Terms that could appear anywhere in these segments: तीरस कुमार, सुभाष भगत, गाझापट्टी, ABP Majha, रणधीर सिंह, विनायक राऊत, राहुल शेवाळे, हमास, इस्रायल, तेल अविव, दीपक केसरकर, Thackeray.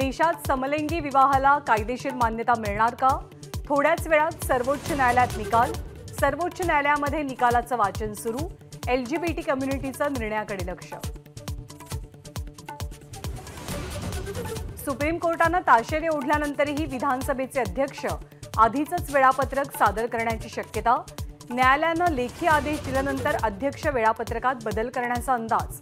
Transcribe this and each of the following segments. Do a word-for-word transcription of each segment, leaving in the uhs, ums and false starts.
देशात समलैंगी विवाहाला कायदेशीर मान्यता मिळणार का? थोड्याच वेळात सर्वोच्च न्यायालयात निकाल. सर्वोच्च न्यायालयामध्ये निकालाचं वाचन सुरू. एलजीबीटी कम्युनिटीचं निर्णयाकडे लक्ष. सुप्रीम कोर्टानं ताशेरे ओढल्यानंतरही विधानसभेचे अध्यक्ष आधीचंच वेळापत्रक सादर करण्याची शक्यता. न्यायालयानं लेखी आदेश दिल्यानंतर अध्यक्ष वेळापत्रकात बदल करण्याचा अंदाज.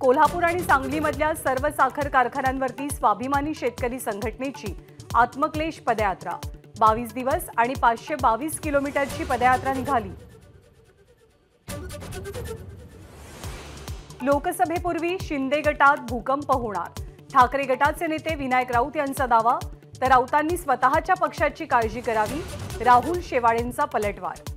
कोल्हापूर आणि सांगलीमधल्या सर्व साखर कारखान्यांवरती स्वाभिमानी शेतकरी संघटनेची आत्मक्लेश पदयात्रा. बावीस दिवस आणि पाचशे बावीस किलोमीटरची पदयात्रा निघाली. लोकसभेपूर्वी शिंदे गटात भूकंप होणार. ठाकरे गटाचे नेते विनायक राऊत यांचा दावा. तर राऊतांनी स्वतःच्या पक्षाची काळजी करावी. राहुल शेवाळेंचा पलटवार.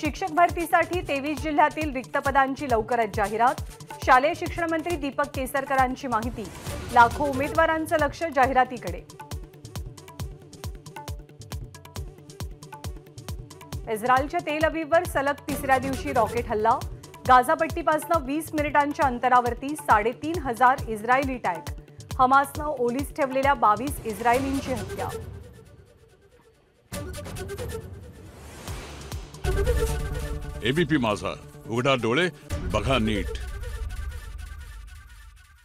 शिक्षक भरतीसाठी तेवीस जिल्ह्यातील रिक्त पदांची लवकरच जाहिरात. शालेय शिक्षण मंत्री दीपक केसरकरांची माहिती. लाखो उमेदवारांचं लक्ष जाहिरातीकडे. इस्रायलच्या तेल अविववर सलग तिसऱ्या दिवशी रॉकेट हल्ला. गाझापट्टीपासून वीस मिनिटांच्या अंतरावरती साडेतीन हजार इस्रायली टँक. हमासनं ओलीस ठेवलेल्या बावीस इस्रायलींची हत्या. एबीपी माझा, उघडा डोळे बघा नीट.